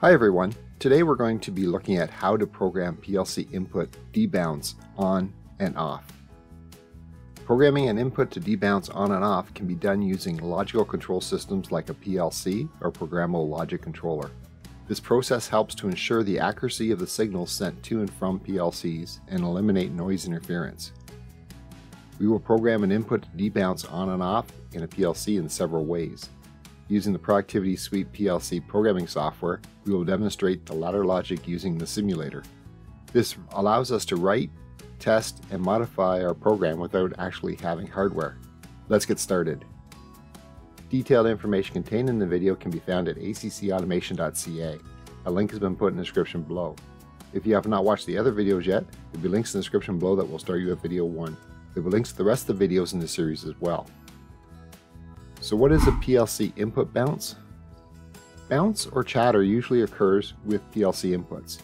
Hi everyone, today we're going to be looking at how to program PLC input debounce on and off. Programming an input to debounce on and off can be done using logical control systems like a PLC or Programmable Logic Controller. This process helps to ensure the accuracy of the signals sent to and from PLCs and eliminate noise interference. We will program an input to debounce on and off in a PLC in several ways. Using the Productivity Suite PLC programming software, we will demonstrate the latter logic using the simulator. This allows us to write, test, and modify our program without actually having hardware. Let's get started. Detailed information contained in the video can be found at accautomation.ca. A link has been put in the description below. If you have not watched the other videos yet, there will be links in the description below that will start you at video 1. There will be links to the rest of the videos in this series as well. So what is a PLC input bounce? Bounce or chatter usually occurs with PLC inputs.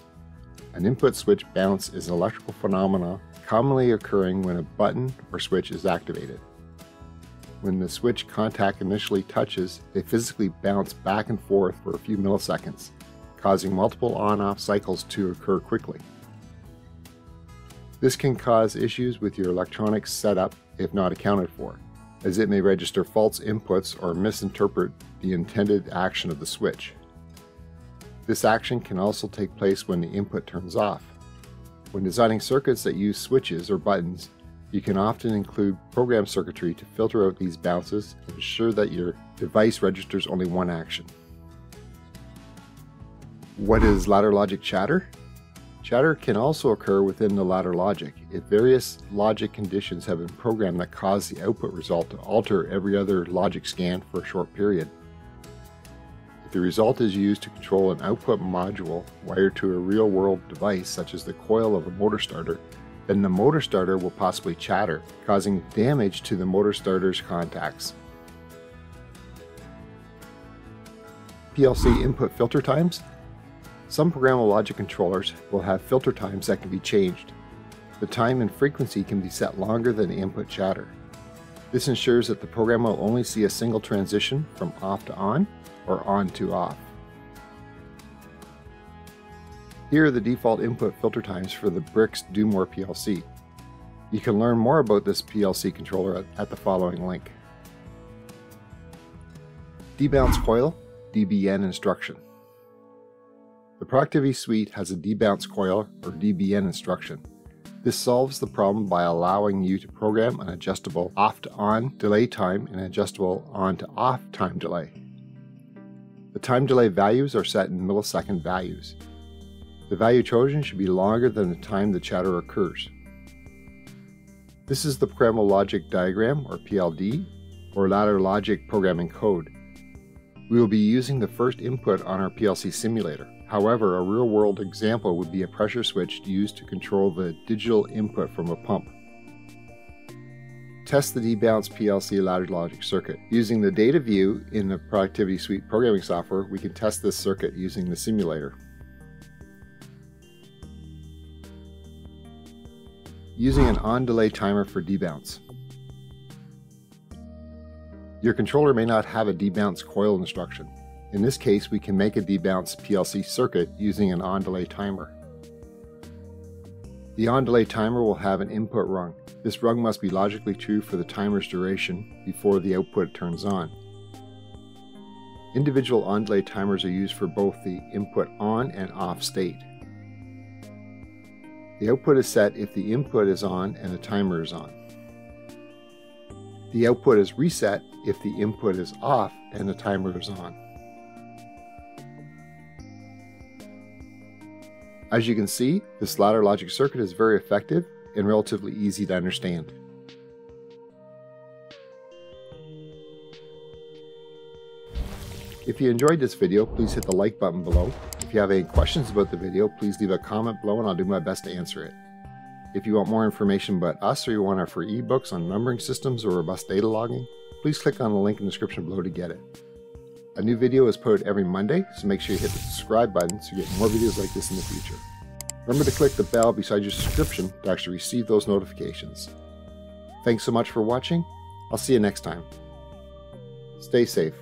An input switch bounce is an electrical phenomenon commonly occurring when a button or switch is activated. When the switch contact initially touches, they physically bounce back and forth for a few milliseconds, causing multiple on-off cycles to occur quickly. This can cause issues with your electronics setup if not accounted for, as it may register false inputs or misinterpret the intended action of the switch. This action can also take place when the input turns off. When designing circuits that use switches or buttons, you can often include program circuitry to filter out these bounces and ensure that your device registers only one action. What is ladder logic chatter? Chatter can also occur within the ladder logic if various logic conditions have been programmed that cause the output result to alter every other logic scan for a short period. If the result is used to control an output module wired to a real-world device such as the coil of a motor starter, then the motor starter will possibly chatter, causing damage to the motor starter's contacts. PLC input filter times. Some programmable logic controllers will have filter times that can be changed. The time and frequency can be set longer than the input chatter. This ensures that the program will only see a single transition from off to on or on to off. Here are the default input filter times for the BRX Do-More PLC. You can learn more about this PLC controller at the following link. Debounce coil, DBN instruction. The Productivity Suite has a debounce coil or DBN instruction. This solves the problem by allowing you to program an adjustable off to on delay time and an adjustable on to off time delay. The time delay values are set in millisecond values. The value chosen should be longer than the time the chatter occurs. This is the Programmable Logic Diagram or PLD or Ladder Logic Programming Code. We will be using the first input on our PLC simulator. However, a real-world example would be a pressure switch used to control the digital input from a pump. Test the debounce PLC ladder logic circuit. Using the data view in the Productivity Suite programming software, we can test this circuit using the simulator. Using an on-delay timer for debounce. Your controller may not have a debounce coil instruction. In this case, we can make a debounce PLC circuit using an on-delay timer. The on-delay timer will have an input rung. This rung must be logically true for the timer's duration before the output turns on. Individual on-delay timers are used for both the input on and off state. The output is set if the input is on and the timer is on. The output is reset if the input is off and the timer is on. As you can see, this ladder logic circuit is very effective and relatively easy to understand. If you enjoyed this video, please hit the like button below. If you have any questions about the video, please leave a comment below and I'll do my best to answer it. If you want more information about us or you want our free ebooks on numbering systems or robust data logging, please click on the link in the description below to get it. A new video is posted every Monday, so make sure you hit the subscribe button so you get more videos like this in the future. Remember to click the bell beside your subscription to actually receive those notifications. Thanks so much for watching. I'll see you next time. Stay safe.